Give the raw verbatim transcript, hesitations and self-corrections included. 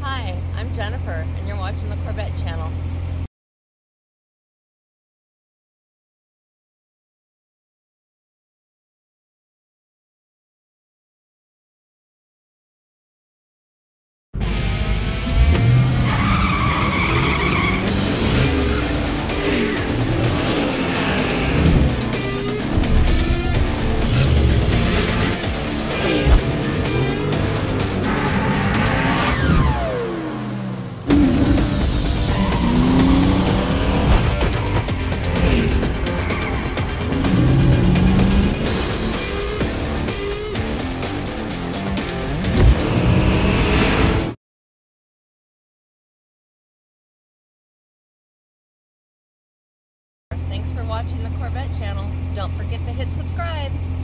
Hi, I'm Jennifer, and you're watching the Corvette Channel. Thanks for watching the Corvette Channel. Don't forget to hit subscribe.